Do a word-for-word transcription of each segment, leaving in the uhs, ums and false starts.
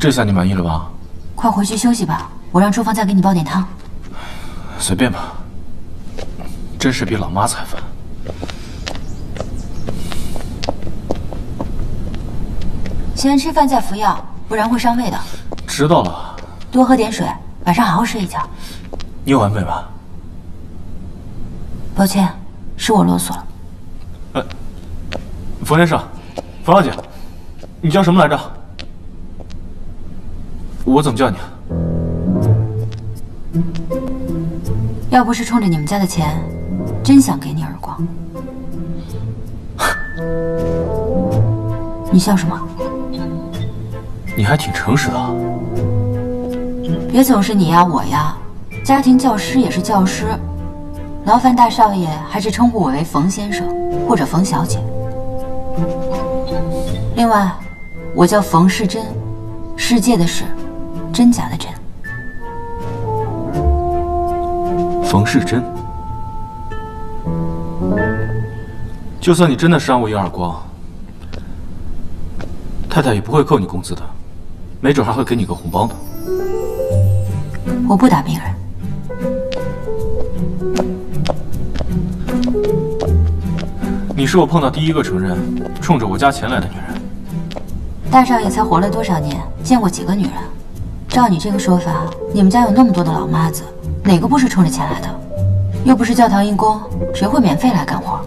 这下你满意了吧？快回去休息吧，我让厨房再给你煲点汤。随便吧，真是比老妈才烦。 先吃饭再服药，不然会伤胃的。知道了。多喝点水，晚上好好睡一觉。你有完没完？抱歉，是我啰嗦了。呃，冯先生，冯小姐，你叫什么来着？我怎么叫你？要不是冲着你们家的钱，真想给你耳光。你笑什么？ 你还挺诚实的、啊，别总是你呀我呀，家庭教师也是教师，劳烦大少爷还是称呼我为冯先生或者冯小姐。另外，我叫冯世真，世界的世，真假的真。冯世真，就算你真的扇我一耳光，太太也不会扣你工资的。 没准还会给你个红包呢。我不打病人。你是我碰到第一个承认冲着我家钱来的女人。大少爷才活了多少年，见过几个女人？照你这个说法，你们家有那么多的老妈子，哪个不是冲着钱来的？又不是教堂义工，谁会免费来干活？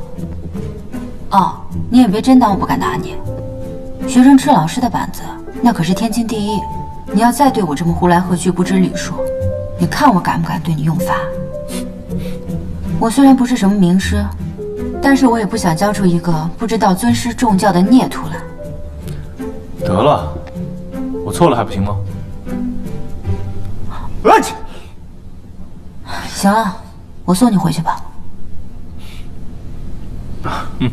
哦，你也别真当我不敢打你。学生吃老师的板子。 那可是天经地义。你要再对我这么呼来喝去、不知礼数，你看我敢不敢对你用法？我虽然不是什么名师，但是我也不想教出一个不知道尊师重教的孽徒来。得了，我错了还不行吗？哎，行了，我送你回去吧。嗯。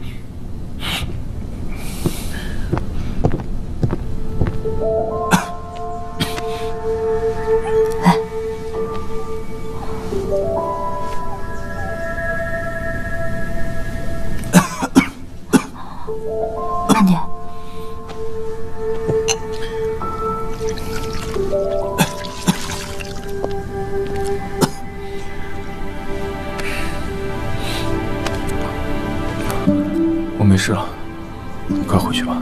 是了，你快回去吧。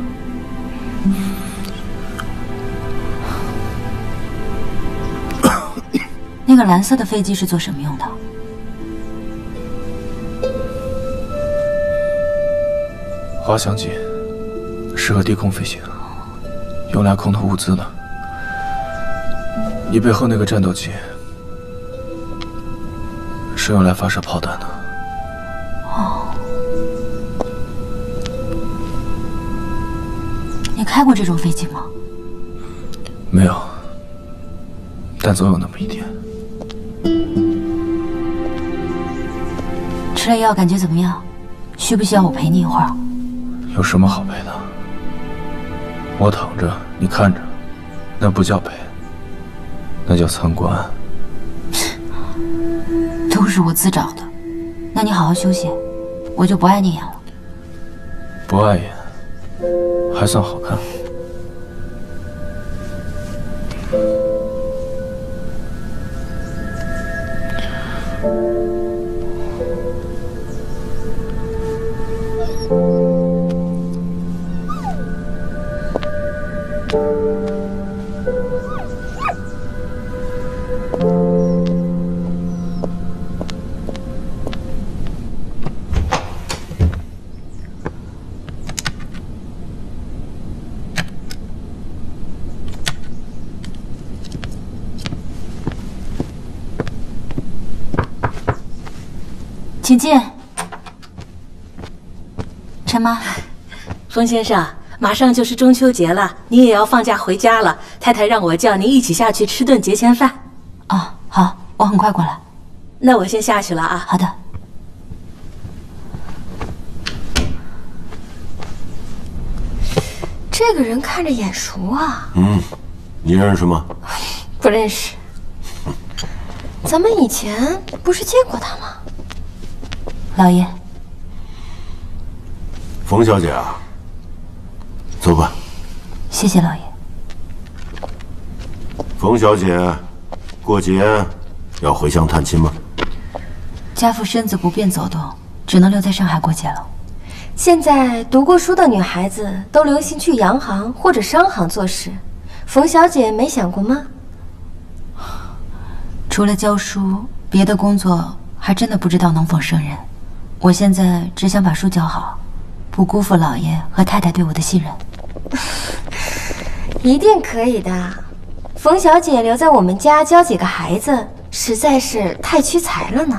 那个蓝色的飞机是做什么用的？滑翔机，适合低空飞行，用来空投物资的。你背后那个战斗机，是用来发射炮弹的。 你开过这种飞机吗？没有，但总有那么一天。吃了药感觉怎么样？需不需要我陪你一会儿？有什么好陪的？我躺着，你看着，那不叫陪，那叫参观。都是我自找的。那你好好休息，我就不碍你眼了。不碍眼。 还算好看。请进，陈妈。冯先生，马上就是中秋节了，您也要放假回家了。太太让我叫您一起下去吃顿节前饭。哦，好，我很快过来。那我先下去了啊。好的。这个人看着眼熟啊。嗯，你认识吗？不认识。咱们以前不是见过他吗？ 老爷，冯小姐啊，走吧。谢谢老爷。冯小姐，过节要回乡探亲吗？家父身子不便走动，只能留在上海过节了。现在读过书的女孩子都流行去洋行或者商行做事，冯小姐没想过吗？除了教书，别的工作还真的不知道能否胜任。我现在只想把书教好，不辜负老爷和太太对我的信任。一定可以的。 冯小姐留在我们家教几个孩子，实在是太屈才了呢。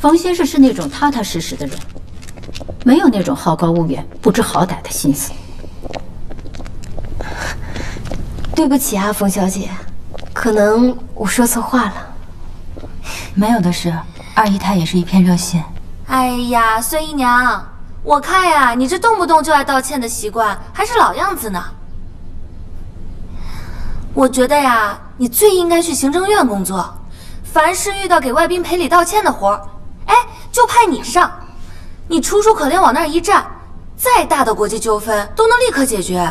冯先生是那种踏踏实实的人，没有那种好高骛远、不知好歹的心思。对不起啊，冯小姐，可能我说错话了。没有的事，二姨太也是一片热心。哎呀，孙姨娘，我看呀，你这动不动就爱道歉的习惯还是老样子呢。 我觉得呀，你最应该去行政院工作，凡是遇到给外宾赔礼道歉的活儿，哎，就派你上。你楚楚可怜往那儿一站，再大的国际纠纷都能立刻解决。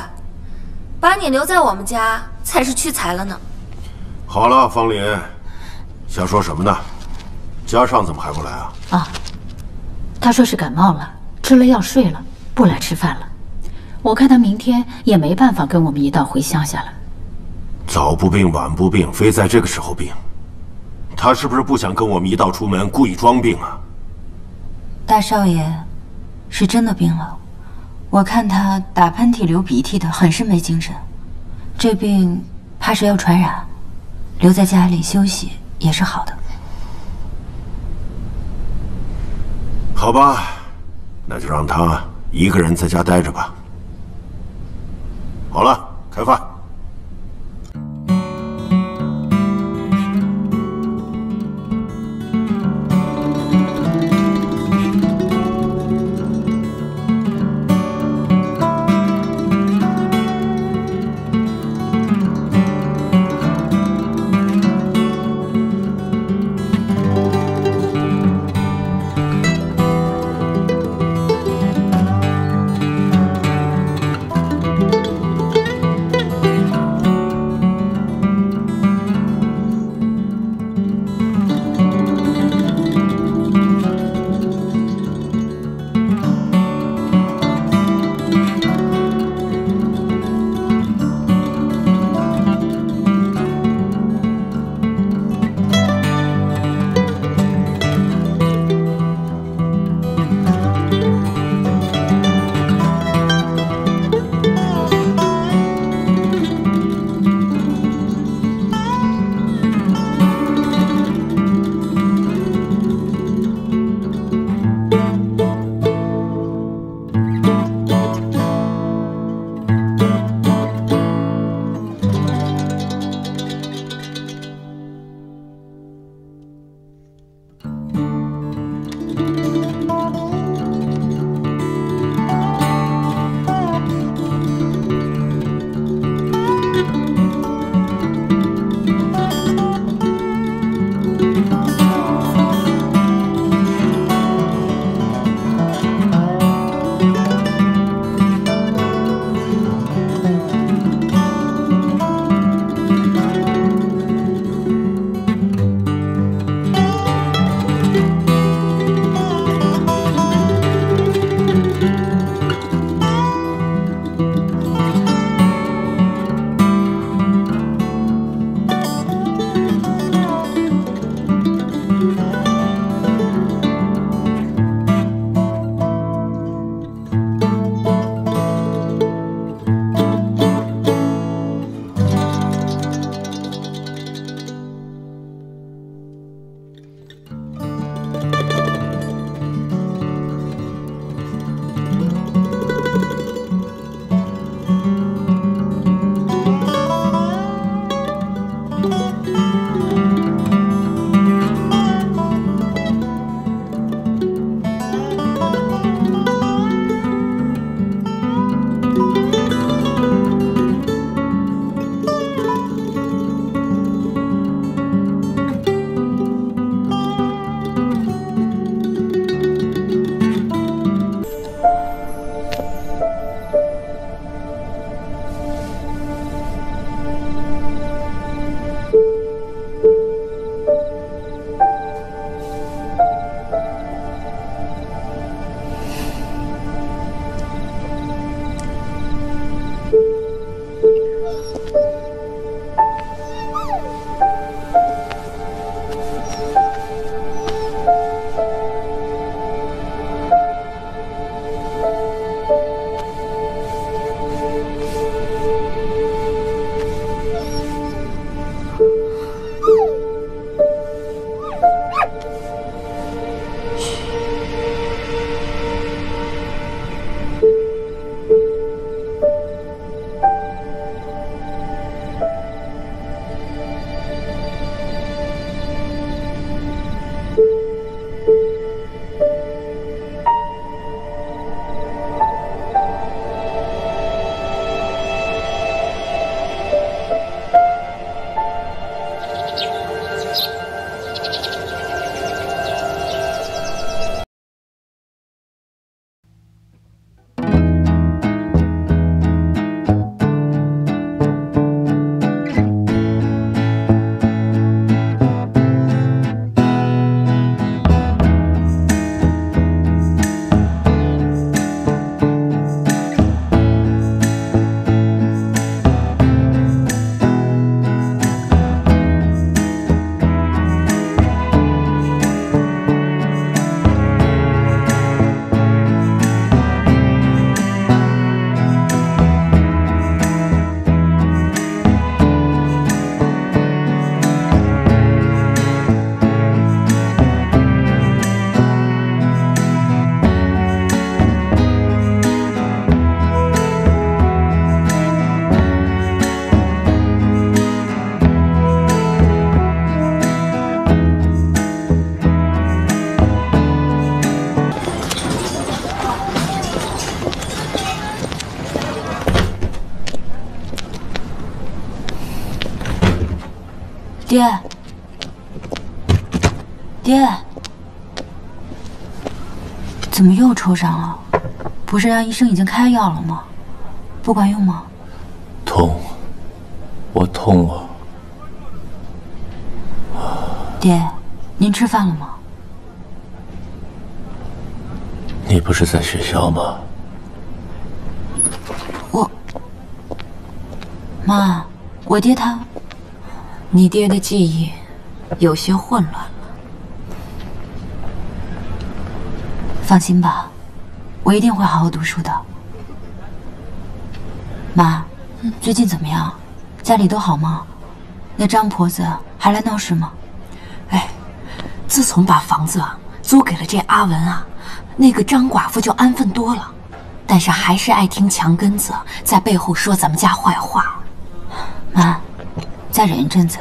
把你留在我们家才是屈才了呢。好了，方林，瞎说什么呢？嘉尚怎么还不来啊？啊，他说是感冒了，吃了药睡了，不来吃饭了。我看他明天也没办法跟我们一道回乡下了。 早不病晚不病，非在这个时候病。他是不是不想跟我们一道出门，故意装病啊？大少爷，是真的病了。我看他打喷嚏、流鼻涕的，很是没精神。这病怕是要传染，留在家里休息也是好的。好吧，那就让他一个人在家待着吧。好了，开饭。爹，爹，怎么又抽伤了？不是让医生已经开药了吗？不管用吗？痛，我痛了。爹，您吃饭了吗？你不是在学校吗？我，妈，我爹他。 你爹的记忆有些混乱了。放心吧，我一定会好好读书的。妈，最近怎么样？家里都好吗？那张婆子还来闹事吗？哎，自从把房子啊租给了这阿文啊，那个张寡妇就安分多了，但是还是爱听墙根子在背后说咱们家坏话。妈。 再忍一阵子，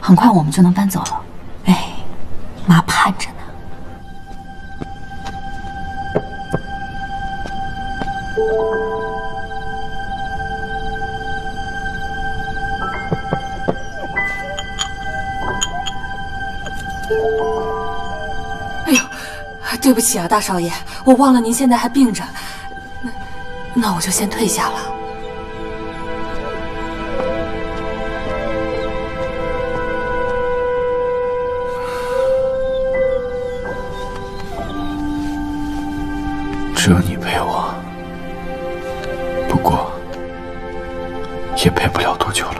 很快我们就能搬走了。哎，妈盼着呢。哎呦，对不起啊，大少爷，我忘了您现在还病着，那那我就先退下了。 只有你陪我，不过也陪不了多久了。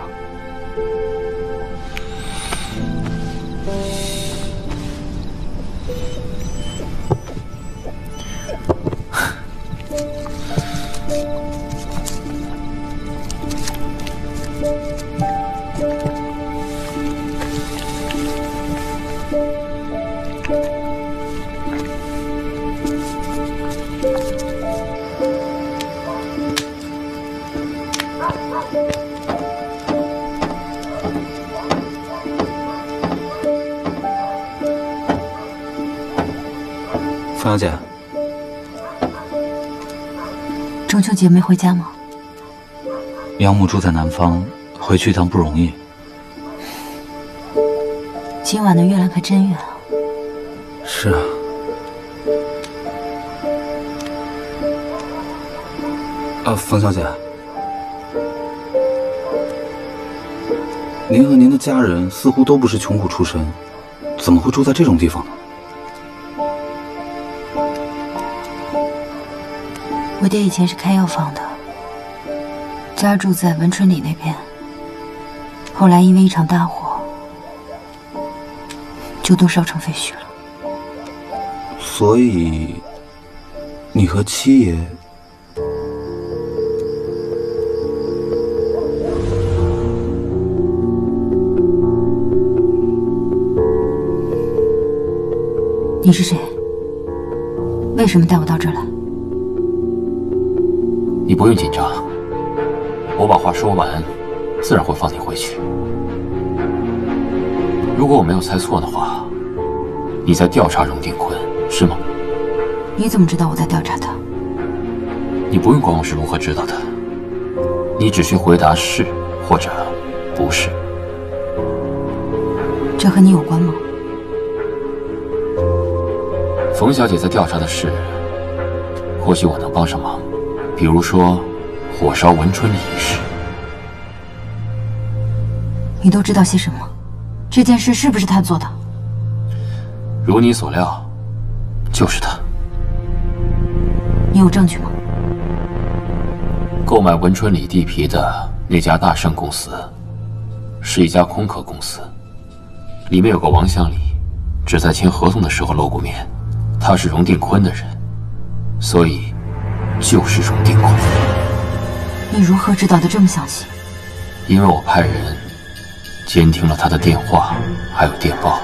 方小姐，中秋节没回家吗？养母住在南方，回去一趟不容易。今晚的月亮可真圆啊！是啊。啊，冯小姐，您和您的家人似乎都不是穷苦出身，怎么会住在这种地方呢？ 我爹以前是开药房的，家住在文春里那边。后来因为一场大火，就都烧成废墟了。所以，你和七爷……你是谁？为什么带我到这儿来？ 你不用紧张，我把话说完，自然会放你回去。如果我没有猜错的话，你在调查荣定坤，是吗？你怎么知道我在调查他？你不用管我是如何知道的，你只需回答是或者不是。这和你有关吗？冯小姐在调查的事，或许我能帮上忙。 比如说，火烧文春里一事，你都知道些什么？这件事是不是他做的？如你所料，就是他。你有证据吗？购买文春里地皮的那家大盛公司，是一家空壳公司，里面有个王向礼，只在签合同的时候露过面。他是荣定坤的人，所以。 就是荣定坤。你如何知道的这么详细？因为我派人监听了他的电话，还有电报。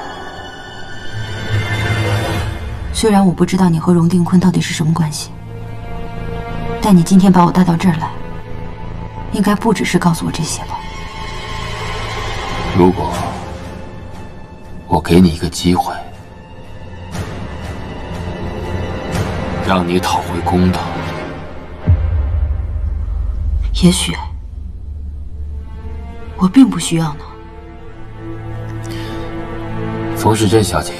虽然我不知道你和荣定坤到底是什么关系，但你今天把我带到这儿来，应该不只是告诉我这些吧？如果我给你一个机会，让你讨回公道。 也许我并不需要呢。冯时珍小姐，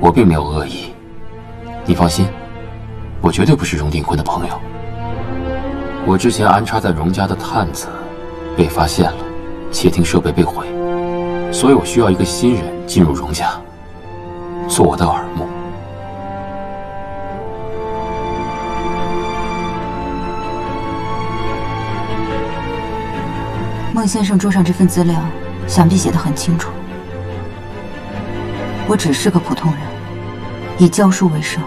我并没有恶意，你放心，我绝对不是荣定坤的朋友。我之前安插在荣家的探子被发现了，窃听设备被毁，所以我需要一个新人进入荣家，做我的耳目。 孟先生桌上这份资料，想必写得很清楚。我只是个普通人，以教书为生。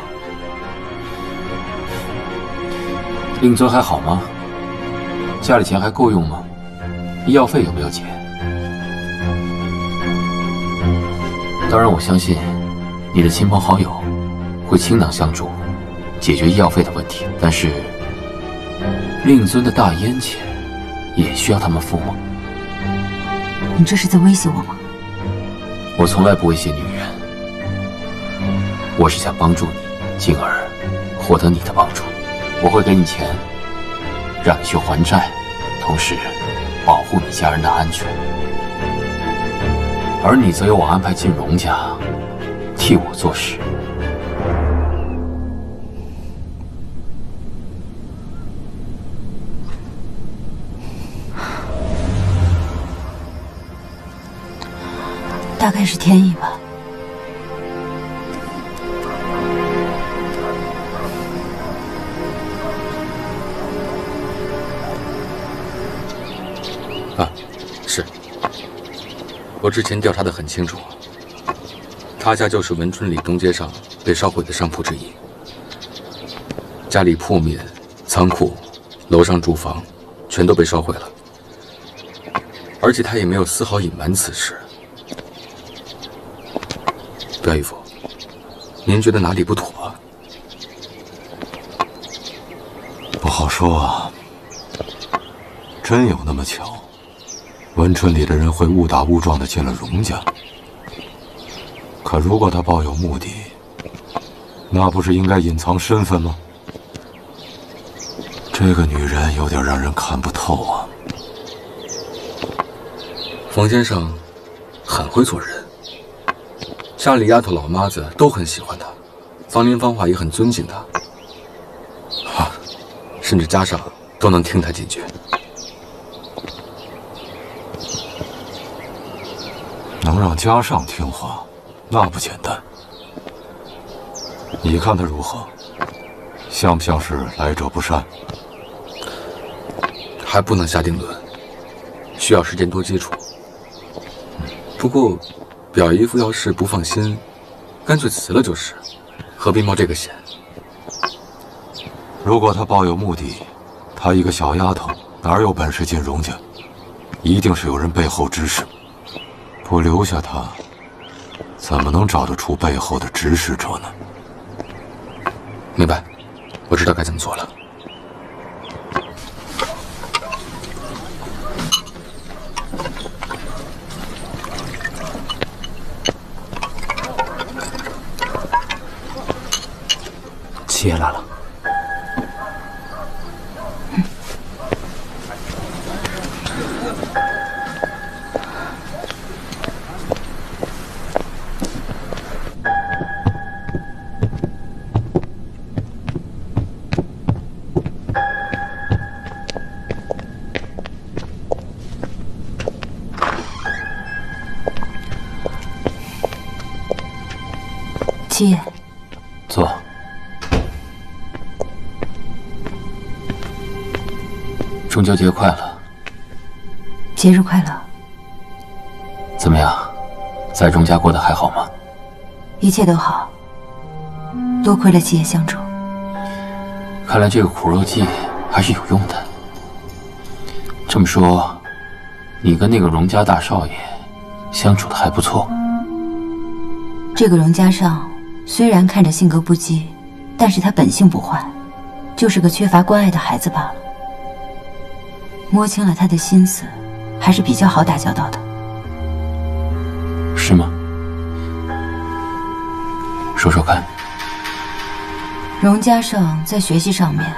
令尊还好吗？家里钱还够用吗？医药费有没有结？当然，我相信你的亲朋好友会倾囊相助，解决医药费的问题。但是，令尊的大烟钱。 也需要他们付吗？你这是在威胁我吗？我从来不威胁女人，我是想帮助你，进而获得你的帮助。我会给你钱，让你去还债，同时保护你家人的安全。而你则由我安排进荣家，替我做事。 大概是天意吧。啊，是。我之前调查得很清楚，他家就是文春里东街上被烧毁的商铺之一。家里铺面、仓库、楼上住房，全都被烧毁了，而且他也没有丝毫隐瞒此事。 表姨夫，您觉得哪里不妥啊？不好说啊。真有那么巧，文春里的人会误打误撞的进了荣家。可如果他抱有目的，那不是应该隐藏身份吗？这个女人有点让人看不透啊。冯先生很会做人。 家里丫头、老妈子都很喜欢他，方言方话也很尊敬他，啊，甚至家上都能听他几句。能让家上听话，那不简单。你看他如何？像不像是来者不善？还不能下定论，需要时间多接触。不过。 表姨夫要是不放心，干脆辞了就是，何必冒这个险？如果他抱有目的，她一个小丫头哪有本事进荣家？一定是有人背后指使。不留下她，怎么能找得出背后的指使者呢？明白，我知道该怎么做了。七爷来了，嗯、七爷，坐。 中秋节快乐！节日快乐！怎么样，在荣家过得还好吗？一切都好，多亏了七爷相助。看来这个苦肉计还是有用的。这么说，你跟那个荣家大少爷相处的还不错。这个荣家上虽然看着性格不羁，但是他本性不坏，就是个缺乏关爱的孩子罢了。 摸清了他的心思，还是比较好打交道的，是吗？说说看。荣家上在学习上面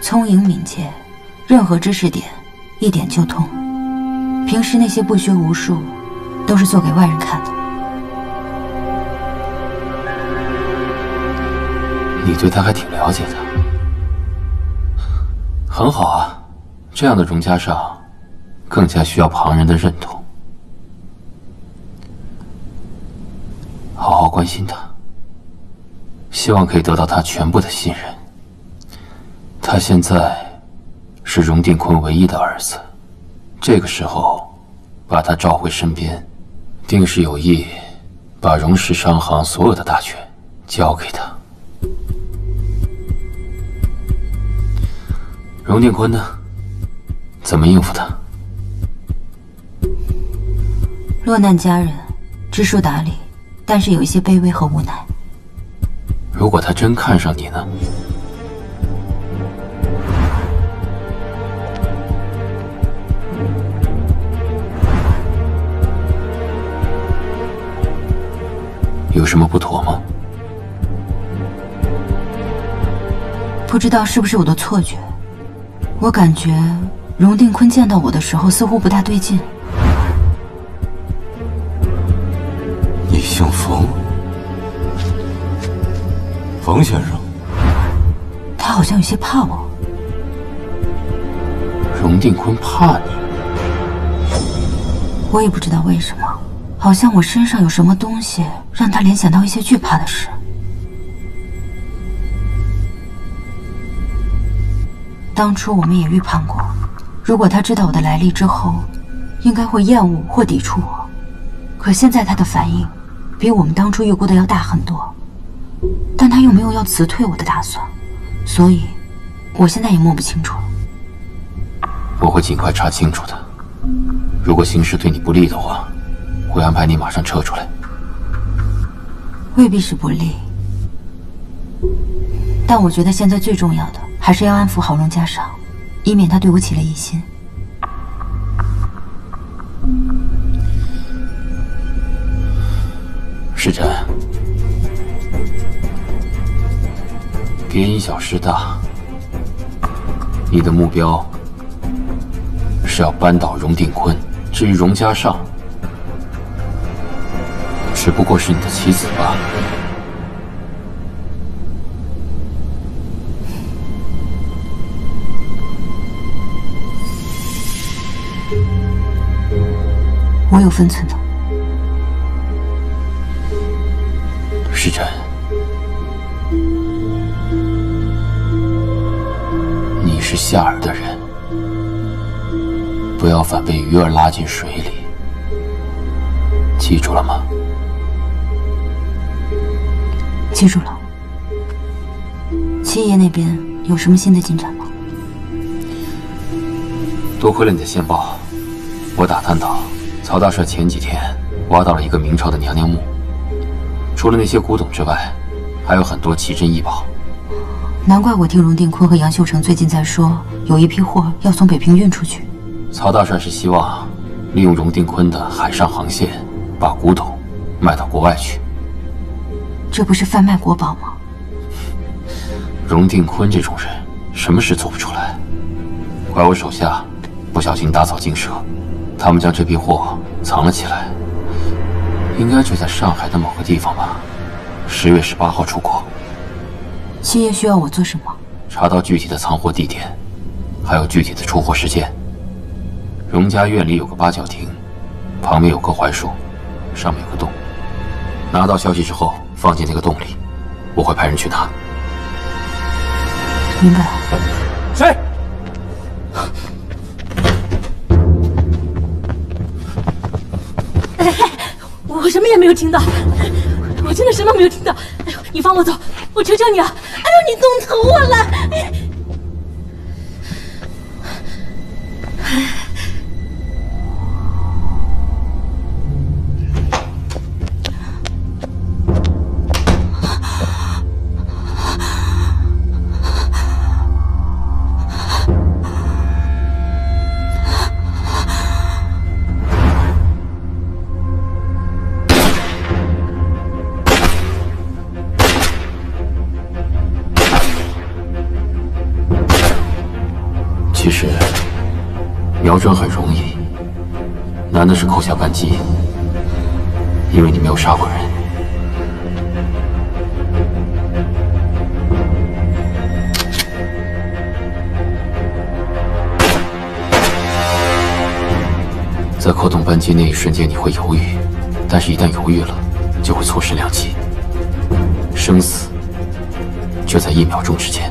聪颖敏捷，任何知识点一点就通。平时那些不学无术，都是做给外人看的。你对他还挺了解的，很好啊。这样的荣家少，更加需要旁人的认同，好好关心他，希望可以得到他全部的信任。他现在是荣定坤唯一的儿子，这个时候把他召回身边，定是有意把荣氏商行所有的大权交给他。 荣定坤呢？怎么应付他？落难家人，知书达理，但是有一些卑微和无奈。如果他真看上你呢？有什么不妥吗？不知道是不是我的错觉。 我感觉荣定坤见到我的时候似乎不大对劲。你姓冯，冯先生。他好像有些怕我。荣定坤怕你？我也不知道为什么，好像我身上有什么东西让他联想到一些惧怕的事。 当初我们也预判过，如果他知道我的来历之后，应该会厌恶或抵触我。可现在他的反应，比我们当初预估的要大很多。但他又没有要辞退我的打算，所以，我现在也摸不清楚了。我会尽快查清楚的。如果形势对你不利的话，会安排你马上撤出来。未必是不利，但我觉得现在最重要的。 还是要安抚好荣家少，以免他对我起了疑心。世辰，别因小失大。你的目标是要扳倒荣定坤，至于荣家少，只不过是你的棋子罢了。 我有分寸的，世辰，你是夏儿的人，不要反被鱼儿拉进水里，记住了吗？记住了。七爷那边有什么新的进展吗？多亏了你的线报，我打探到。 曹大帅前几天挖到了一个明朝的娘娘墓，除了那些古董之外，还有很多奇珍异宝。难怪我听荣定坤和杨秀成最近在说，有一批货要从北平运出去。曹大帅是希望利用荣定坤的海上航线，把古董卖到国外去。这不是贩卖国宝吗？荣定坤这种人，什么事做不出来，怪我手下不小心打草惊蛇。 他们将这批货藏了起来，应该就在上海的某个地方吧。十月十八号出国。七爷需要我做什么？查到具体的藏货地点，还有具体的出货时间。荣家院里有个八角亭，旁边有棵槐树，上面有个洞。拿到消息之后，放进那个洞里，我会派人去拿。明白了。谁？ 我什么也没有听到，我真的什么没有听到。哎呦，你放我走，我求求你啊！哎呦，你弄疼我了！其实，瞄准很容易，难的是扣下扳机。因为你没有杀过人。在扣动扳机那一瞬间你会犹豫，但是一旦犹豫了，就会错失良机。生死就在一秒钟之间。